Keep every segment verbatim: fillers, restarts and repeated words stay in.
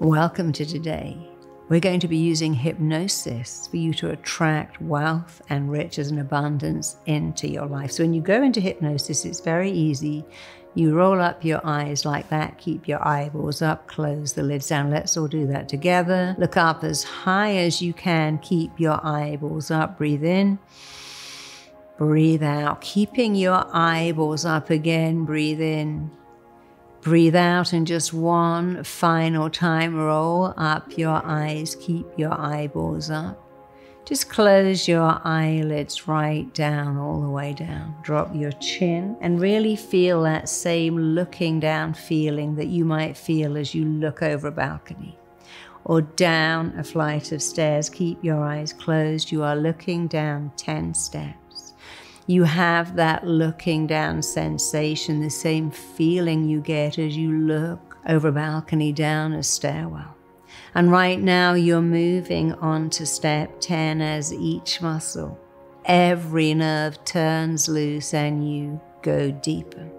Welcome to today. We're going to be using hypnosis for you to attract wealth and riches and abundance into your life. So when you go into hypnosis, it's very easy. You roll up your eyes like that, keep your eyeballs up, close the lids down. Let's all do that together. Look up as high as you can, keep your eyeballs up, breathe in. Breathe out, keeping your eyeballs up again, breathe in. Breathe out and just one final time, roll up your eyes, keep your eyeballs up. Just close your eyelids right down, all the way down. Drop your chin and really feel that same looking down feeling that you might feel as you look over a balcony or down a flight of stairs. Keep your eyes closed. You are looking down ten steps. You have that looking down sensation, the same feeling you get as you look over a balcony down a stairwell. And right now you're moving on to step ten as each muscle, every nerve turns loose and you go deeper.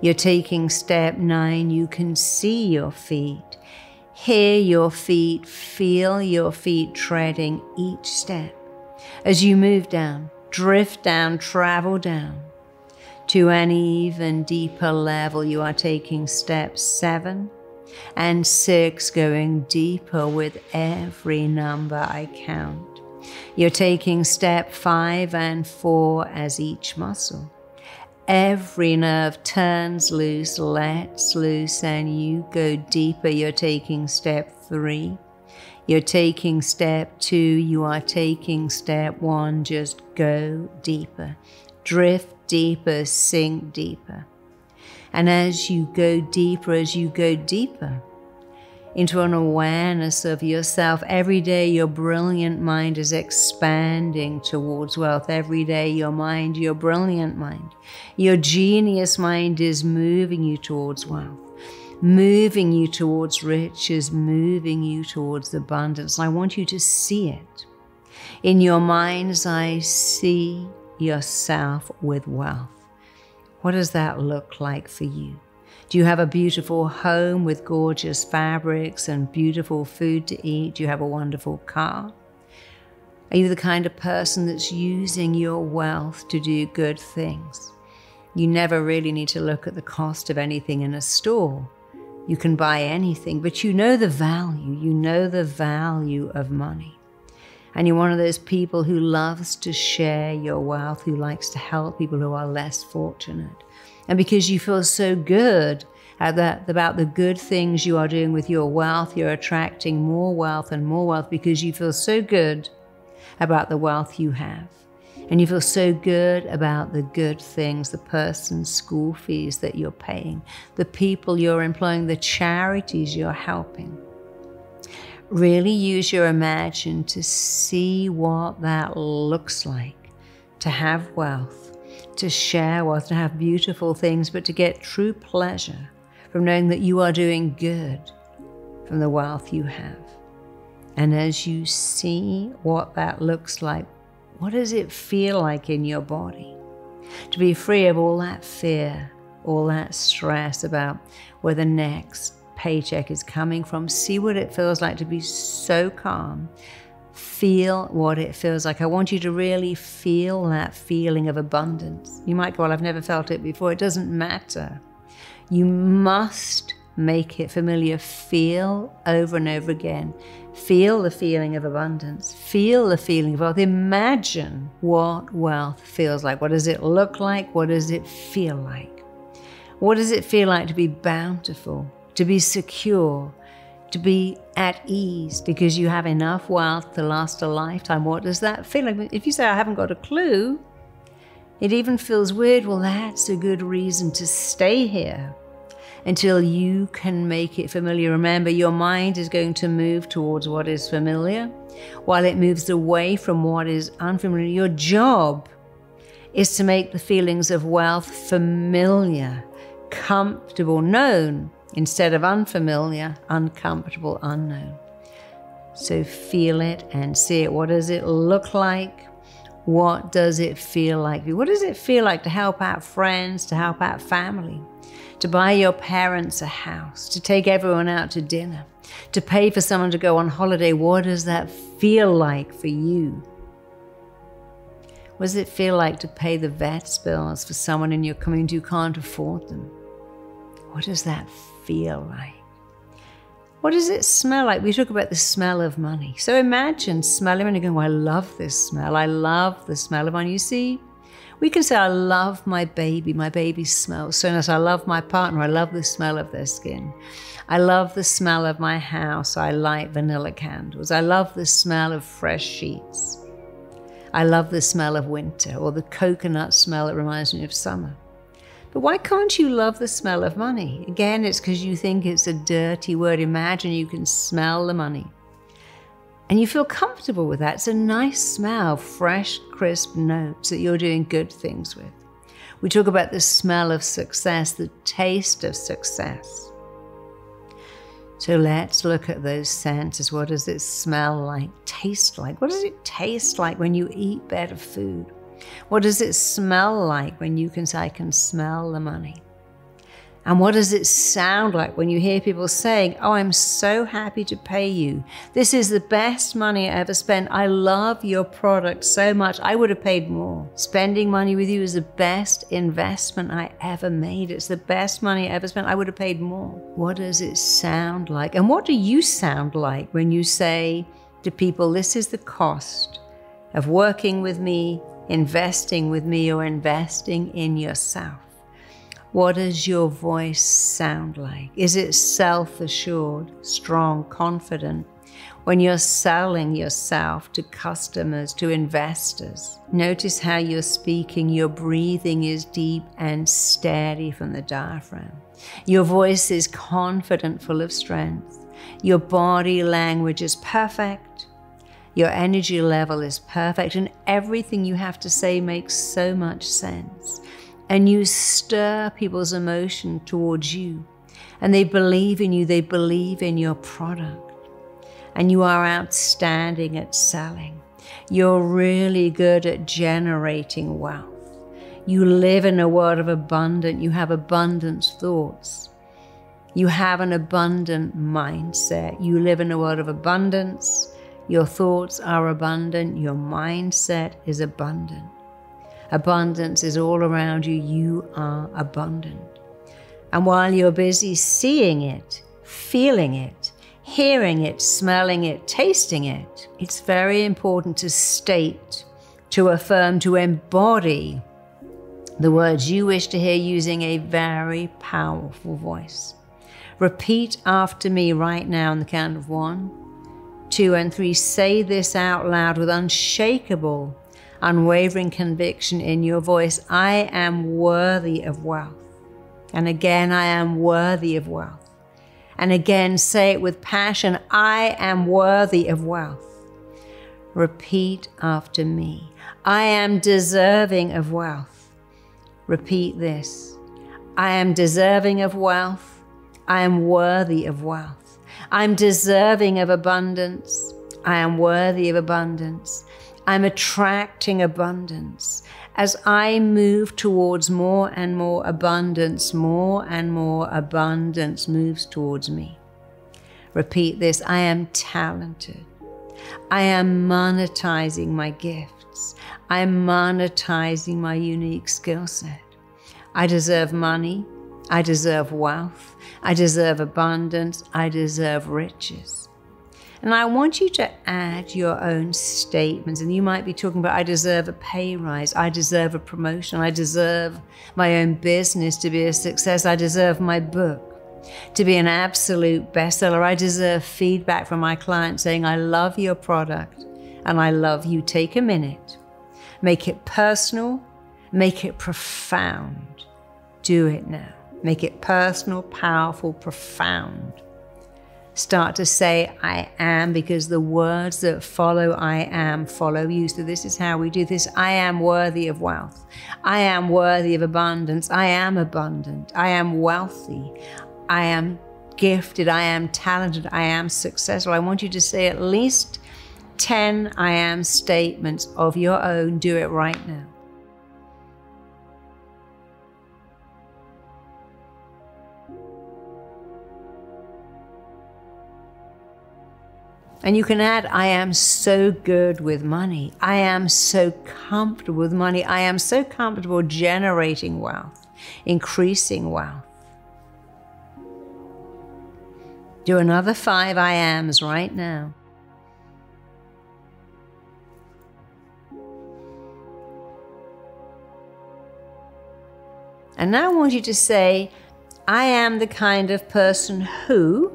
You're taking step nine, you can see your feet, hear your feet, feel your feet treading each step as you move down. Drift down, travel down to an even deeper level. You are taking steps seven and six, going deeper with every number I count. You're taking step five and four as each muscle. Every nerve turns loose, lets loose, and you go deeper. You're taking step three. You're taking step two, you are taking step one, just go deeper, drift deeper, sink deeper. And as you go deeper, as you go deeper into an awareness of yourself, every day your brilliant mind is expanding towards wealth. Every day your mind, your brilliant mind, your genius mind is moving you towards wealth. Moving you towards riches, moving you towards abundance. I want you to see it. In your mind's eye, see yourself with wealth. What does that look like for you? Do you have a beautiful home with gorgeous fabrics and beautiful food to eat? Do you have a wonderful car? Are you the kind of person that's using your wealth to do good things? You never really need to look at the cost of anything in a store. You can buy anything, but you know the value. You know the value of money. And you're one of those people who loves to share your wealth, who likes to help people who are less fortunate. And because you feel so good at that, about the good things you are doing with your wealth, you're attracting more wealth and more wealth because you feel so good about the wealth you have. And you feel so good about the good things, the person's school fees that you're paying, the people you're employing, the charities you're helping. Really use your imagination to see what that looks like, to have wealth, to share wealth, to have beautiful things, but to get true pleasure from knowing that you are doing good from the wealth you have. And as you see what that looks like, what does it feel like in your body to be free of all that fear, all that stress about where the next paycheck is coming from? See what it feels like to be so calm. Feel what it feels like. I want you to really feel that feeling of abundance. You might go, well, I've never felt it before. It doesn't matter. You must make it familiar. Feel over and over again. Feel the feeling of abundance. Feel the feeling of wealth. Imagine what wealth feels like. What does it look like? What does it feel like? What does it feel like to be bountiful, to be secure, to be at ease because you have enough wealth to last a lifetime? What does that feel like? If you say, I haven't got a clue, it even feels weird. Well, that's a good reason to stay here until you can make it familiar. Remember, your mind is going to move towards what is familiar while it moves away from what is unfamiliar. Your job is to make the feelings of wealth familiar, comfortable, known, instead of unfamiliar, uncomfortable, unknown. So feel it and see it. What does it look like? What does it feel like? What does it feel like to help out friends, to help out family, to buy your parents a house, to take everyone out to dinner, to pay for someone to go on holiday? What does that feel like for you? What does it feel like to pay the vet's bills for someone in your community who can't afford them? What does that feel like? What does it smell like? We talk about the smell of money. So imagine smelling and you're going, oh, I love this smell. I love the smell of money. You see, we can say, I love my baby. My baby smells so nice. I love my partner. I love the smell of their skin. I love the smell of my house. I light vanilla candles. I love the smell of fresh sheets. I love the smell of winter, or the coconut smell that reminds me of summer. But why can't you love the smell of money? Again, it's because you think it's a dirty word. Imagine you can smell the money. And you feel comfortable with that. It's a nice smell, fresh, crisp notes that you're doing good things with. We talk about the smell of success, the taste of success. So let's look at those senses. What does it smell like, taste like? What does it taste like when you eat better food? What does it smell like when you can say, I can smell the money? And what does it sound like when you hear people saying, oh, I'm so happy to pay you. This is the best money I ever spent. I love your product so much. I would have paid more. Spending money with you is the best investment I ever made. It's the best money I ever spent. I would have paid more. What does it sound like? And what do you sound like when you say to people, this is the cost of working with me, investing with me, or investing in yourself? What does your voice sound like? Is it self-assured, strong, confident? When you're selling yourself to customers, to investors, notice how you're speaking. Your breathing is deep and steady from the diaphragm. Your voice is confident, full of strength. Your body language is perfect. Your energy level is perfect. And everything you have to say makes so much sense. And you stir people's emotion towards you, and they believe in you, they believe in your product, and you are outstanding at selling. You're really good at generating wealth. You live in a world of abundance. You have abundant thoughts. You have an abundant mindset. You live in a world of abundance. Your thoughts are abundant. Your mindset is abundant. Abundance is all around you. You are abundant. And while you're busy seeing it, feeling it, hearing it, smelling it, tasting it, it's very important to state, to affirm, to embody the words you wish to hear using a very powerful voice. Repeat after me right now on the count of one, two, and three. Say this out loud with unshakable, unwavering conviction in your voice. I am worthy of wealth. And again, I am worthy of wealth. And again, say it with passion. I am worthy of wealth. Repeat after me. I am deserving of wealth. Repeat this. I am deserving of wealth. I am worthy of wealth. I'm deserving of abundance. I am worthy of abundance. I'm attracting abundance. As I move towards more and more abundance, more and more abundance moves towards me. Repeat this. I am talented. I am monetizing my gifts. I am monetizing my unique skill set. I deserve money. I deserve wealth. I deserve abundance. I deserve riches. And I want you to add your own statements. And you might be talking about, I deserve a pay rise. I deserve a promotion. I deserve my own business to be a success. I deserve my book to be an absolute bestseller. I deserve feedback from my clients saying, I love your product and I love you. Take a minute. Make it personal. Make it profound. Do it now. Make it personal, powerful, profound. Start to say, I am, because the words that follow I am follow you. So this is how we do this. I am worthy of wealth. I am worthy of abundance. I am abundant. I am wealthy. I am gifted. I am talented. I am successful. I want you to say at least ten I am statements of your own. Do it right now. And you can add, I am so good with money. I am so comfortable with money. I am so comfortable generating wealth, increasing wealth. Do another five I ams right now. And now I want you to say, I am the kind of person who,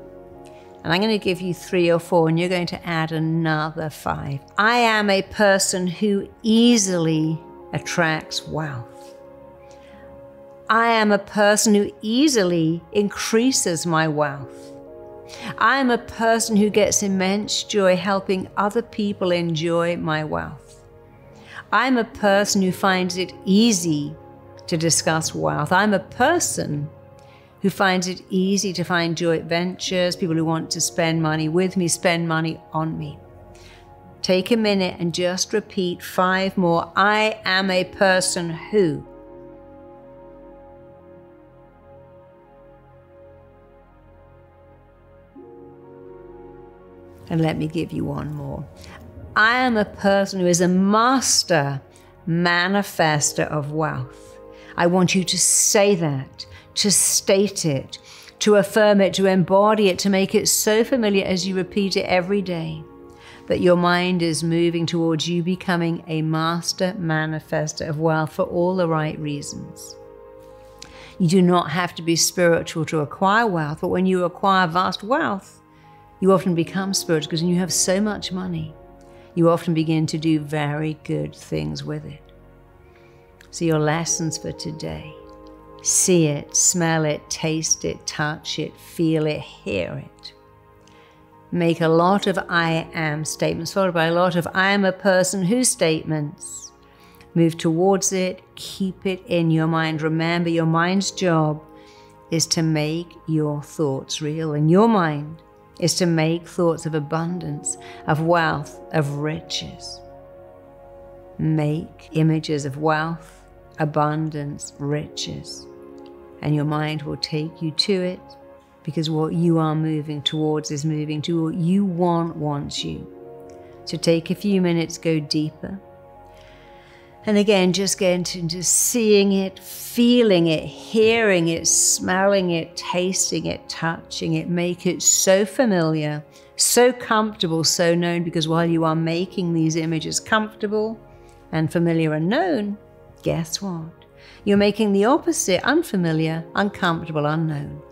and I'm going to give you three or four, and you're going to add another five. I am a person who easily attracts wealth. I am a person who easily increases my wealth. I am a person who gets immense joy helping other people enjoy my wealth. I'm a person who finds it easy to discuss wealth. I'm a person who finds it easy to find joint ventures, people who want to spend money with me, spend money on me. Take a minute and just repeat five more. I am a person who. And let me give you one more. I am a person who is a master manifester of wealth. I want you to say that, to state it, to affirm it, to embody it, to make it so familiar as you repeat it every day that your mind is moving towards you becoming a master manifester of wealth for all the right reasons. You do not have to be spiritual to acquire wealth, but when you acquire vast wealth, you often become spiritual because when you have so much money, you often begin to do very good things with it. So your lessons for today, see it, smell it, taste it, touch it, feel it, hear it. Make a lot of I am statements followed by a lot of I am a person who statements. Move towards it, keep it in your mind. Remember, your mind's job is to make your thoughts real, and your mind is to make thoughts of abundance, of wealth, of riches. Make images of wealth, abundance, riches, and your mind will take you to it because what you are moving towards is moving to what you want wants you. So take a few minutes, go deeper. And again, just get into seeing it, feeling it, hearing it, smelling it, tasting it, touching it. Make it so familiar, so comfortable, so known, because while you are making these images comfortable and familiar and known, guess what? You're making the opposite unfamiliar, uncomfortable, unknown.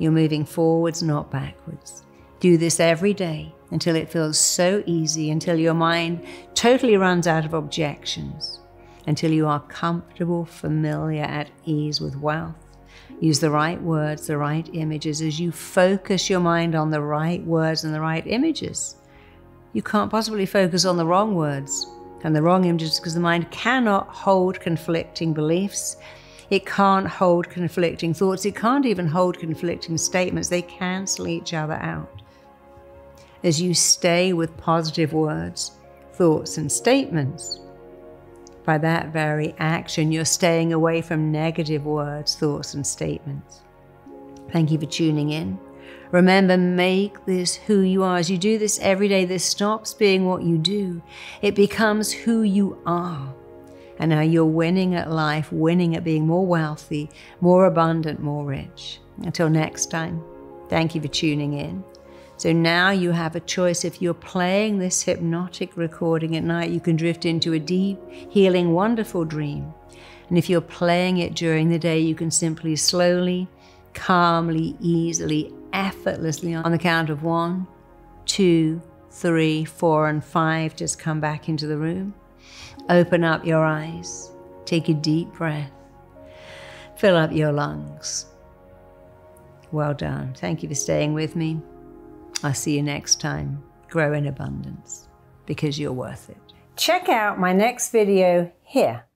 You're moving forwards, not backwards. Do this every day until it feels so easy, until your mind totally runs out of objections, until you are comfortable, familiar, at ease with wealth. Use the right words, the right images. As you focus your mind on the right words and the right images, you can't possibly focus on the wrong words and the wrong images because the mind cannot hold conflicting beliefs. It can't hold conflicting thoughts. It can't even hold conflicting statements. They cancel each other out. As you stay with positive words, thoughts, and statements, by that very action, you're staying away from negative words, thoughts, and statements. Thank you for tuning in. Remember, make this who you are. As you do this every day, this stops being what you do. It becomes who you are. And now you're winning at life, winning at being more wealthy, more abundant, more rich. Until next time, thank you for tuning in. So now you have a choice. If you're playing this hypnotic recording at night, you can drift into a deep, healing, wonderful dream. And if you're playing it during the day, you can simply slowly, calmly, easily, effortlessly, on the count of one, two, three, four, and five, just come back into the room. Open up your eyes. Take a deep breath. Fill up your lungs. Well done. Thank you for staying with me. I'll see you next time. Grow in abundance because you're worth it. Check out my next video here.